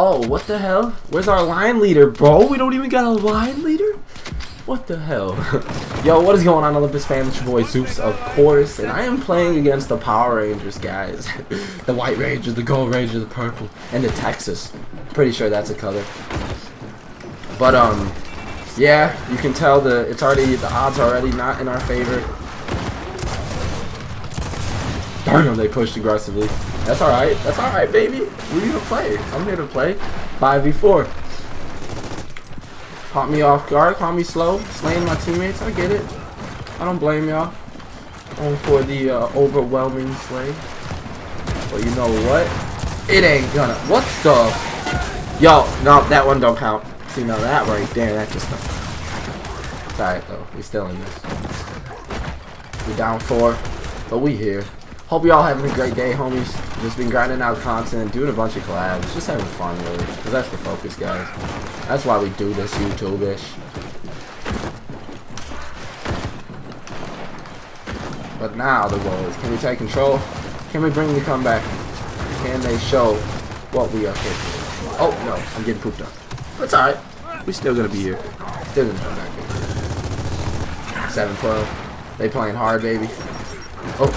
Oh, what the hell? Where's our line leader, bro? We don't even got a line leader? What the hell? Yo, what is going on, Olympus fam? It's your boy Zeus, of course, and I am playing against the Power Rangers, guys. The White Ranger, the Gold Ranger, the Purple, and the Texas. Pretty sure that's a color. But, yeah, you can tell the odds are already not in our favor. Darn them, they pushed aggressively. That's alright, baby. We're here to play. I'm here to play 5v4. Caught me off guard, caught me slow, slaying my teammates. I get it. I don't blame y'all. Going for the overwhelming slay. But you know what? It ain't gonna. What the? Yo, no, that one don't count. See, now that right there, that just don't count. It's alright, though. We still in this. We down 4, but we here. Hope y'all having a great day, homies. Just been grinding out content, doing a bunch of collabs, just having fun, really. Because that's the focus, guys. That's why we do this YouTube-ish. But now the goal is, can we take control? Can we bring the comeback? Can they show what we are capable of? Oh, no. I'm getting pooped up. That's alright. We're still going to be here. Still going to come back here. 7-12. They playing hard, baby. Oh.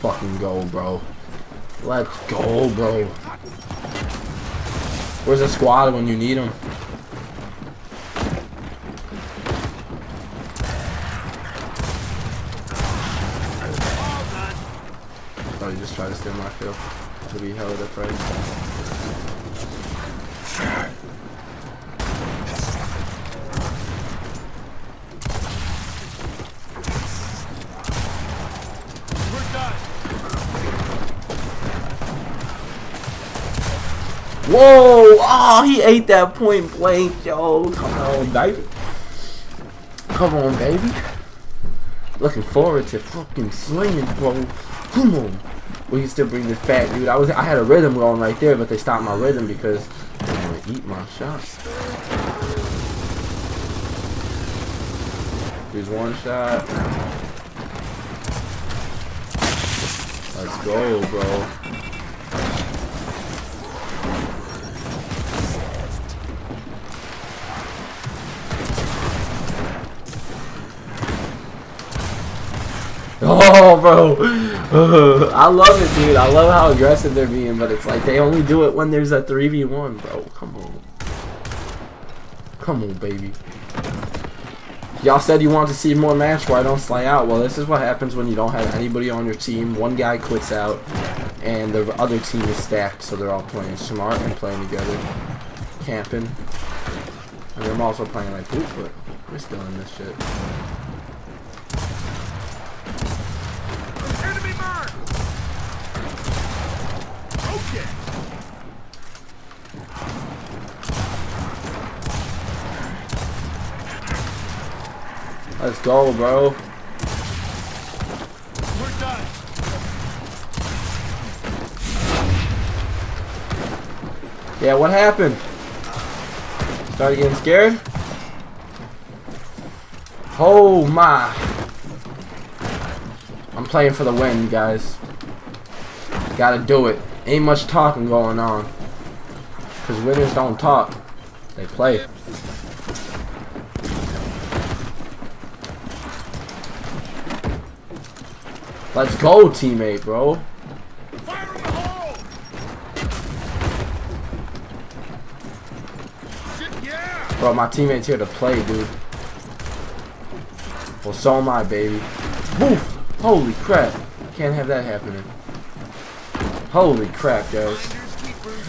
Fucking go, bro. Let's go, bro. Where's the squad when you need them? Oh, you just try to steal my kill. To be held at right. Whoa! Oh, he ate that point blank, yo. Come on, baby. Come on, baby. Looking forward to fucking slinging, bro. Come on. We can still bring this back, dude. I had a rhythm going right there, but they stopped my rhythm because I'm gonna eat my shots. There's one shot. Let's go, bro. Oh, bro. I love it, dude. I love how aggressive they're being, but it's like they only do it when there's a 3v1, bro. Come on. Come on, baby. Y'all said you want to see more match where I don't slay out. Well, this is what happens when you don't have anybody on your team. One guy quits out, and the other team is stacked, so they're all playing smart and playing together. Camping. And I'm also playing like poop, but we're still in this shit. Let's go, bro. We're done. Yeah, what happened? Started getting scared? Oh my. I'm playing for the win, guys. Gotta do it. Ain't much talking going on. Cause winners don't talk. They play. Let's go, teammate, bro. Fire in the hole. Shit, yeah. Bro, my teammate's here to play, dude. Well, so am I, baby. Woof! Holy crap. Can't have that happening. Holy crap, guys.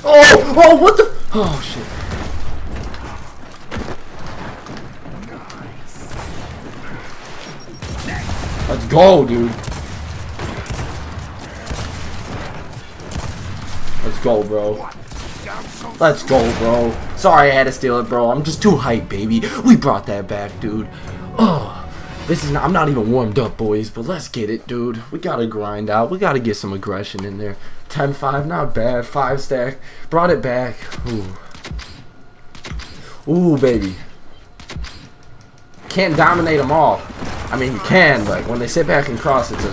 Oh! Oh, what the? Oh, shit. Let's go, dude. Let's go, bro. Let's go, bro. Sorry I had to steal it, bro. I'm just too hyped, baby. We brought that back, dude. Oh, this is not, I'm not even warmed up, boys, but let's get it, dude. We gotta grind out. We gotta get some aggression in there. 10-5, not bad. 5 stack. Brought it back. Ooh. Ooh, baby. Can't dominate them all. I mean, you can, but when they sit back and cross, it's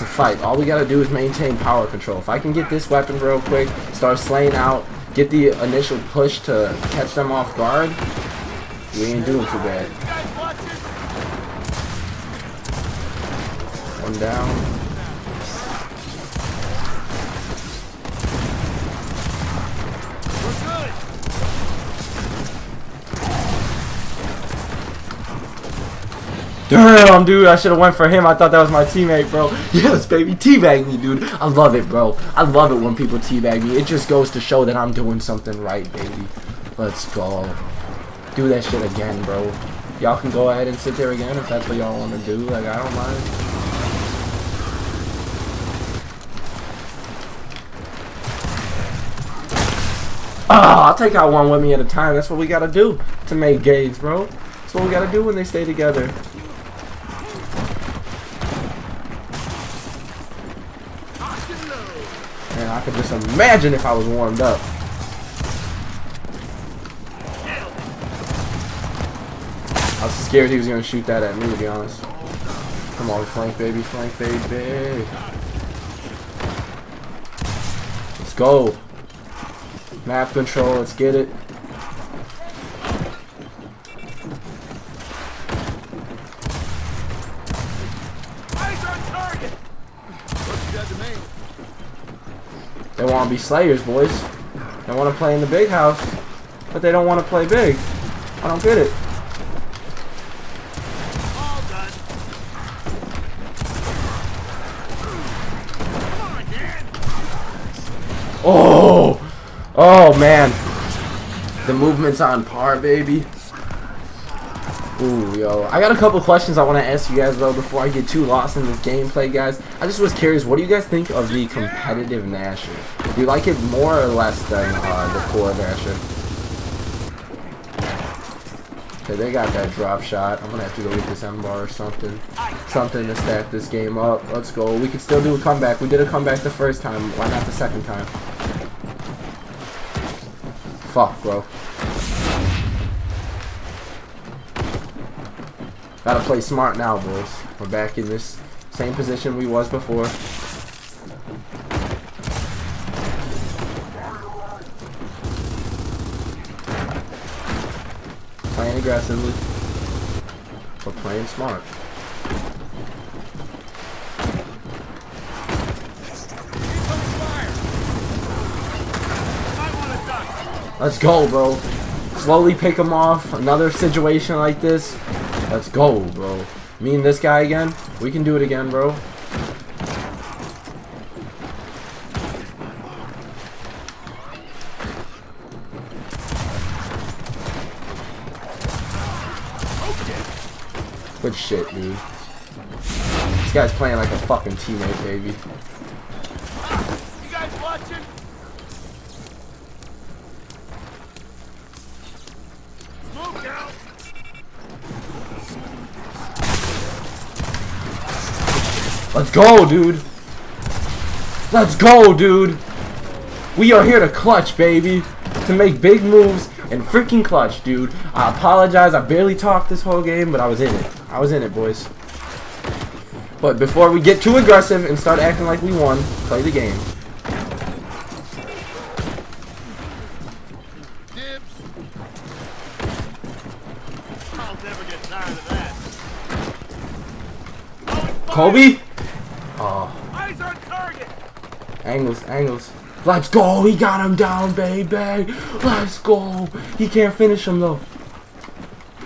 a fight. All we gotta do is maintain power control. If I can get this weapon real quick, start slaying out, get the initial push to catch them off guard, we ain't doing too bad. One down. Damn, dude, I should have went for him. I thought that was my teammate, bro. Yes, baby, teabag me, dude. I love it, bro. I love it when people teabag me. It just goes to show that I'm doing something right, baby. Let's go. Do that shit again, bro. Y'all can go ahead and sit there again if that's what y'all want to do. Like, I don't mind. Oh, I'll take out one with me at a time. That's what we gotta do to make gauge, bro. That's what we gotta do when they stay together. Man, I could just imagine if I was warmed up. I was scared he was gonna shoot that at me, to be honest. Come on, flank, baby, flank, baby. Let's go. Map control, let's get it. Eyes on target. They want to be slayers, boys. They want to play in the big house, but they don't want to play big. I don't get it. All done. Come on, Dad. Oh! Oh man, the movement's on par, baby. Ooh, yo, I got a couple questions I want to ask you guys though before I get too lost in this gameplay, guys. I just was curious, what do you guys think of the competitive Nasher? Do you like it more or less than the core Nasher? Okay, they got that drop shot. I'm gonna have to go get this M bar or something to stack this game up. Let's go. We can still do a comeback. We did a comeback the first time. Why not the second time? Fuck, bro. Gotta play smart now, boys. We're back in this same position we was before. Playing aggressively. But playing smart. Let's go, bro. Slowly pick him off. Another situation like this. Let's go, bro. Me and this guy again. We can do it again, bro. Good shit, dude. This guy's playing like a fucking teammate, baby. You guys watching? Let's go, dude. Let's go, dude. We are here to clutch, baby. To make big moves and freaking clutch, dude. I apologize. I barely talked this whole game, but I was in it. I was in it, boys. But before we get too aggressive and start acting like we won, play the game. I'll never get tired of that. Kobe? Oh. Eyes on target. Angles, angles. Let's go. He got him down, baby. Let's go. He can't finish him though.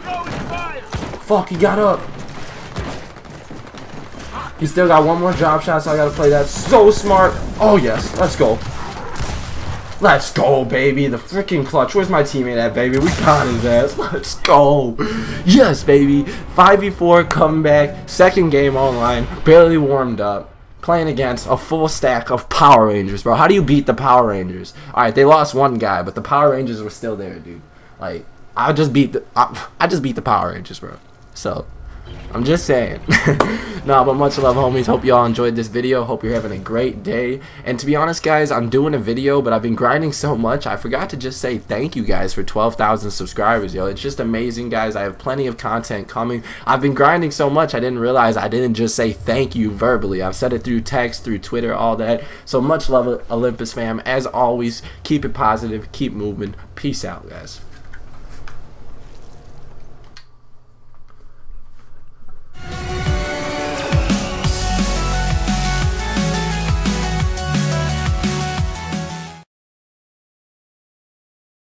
Fuck, he got up. He still got one more drop shot, so I gotta play that so smart. Oh yes, let's go. Let's go, baby. The freaking clutch. Where's my teammate at, baby? We got his ass. Let's go. Yes, baby. 5v4 comeback. Second game online. Barely warmed up. Playing against a full stack of Power Rangers, bro. How do you beat the Power Rangers? Alright, they lost one guy, but the Power Rangers were still there, dude. Like, I just beat the Power Rangers, bro. So... I'm just saying. Nah, but much love, homies. Hope y'all enjoyed this video. Hope you're having a great day. And to be honest, guys, I'm doing a video, but I've been grinding so much, I forgot to just say thank you guys for 12,000 subscribers, yo. It's just amazing, guys. I have plenty of content coming. I've been grinding so much, I didn't realize I didn't just say thank you verbally. I've said it through text, through Twitter, all that. So much love, Olympus fam. As always, keep it positive, keep moving. Peace out, guys.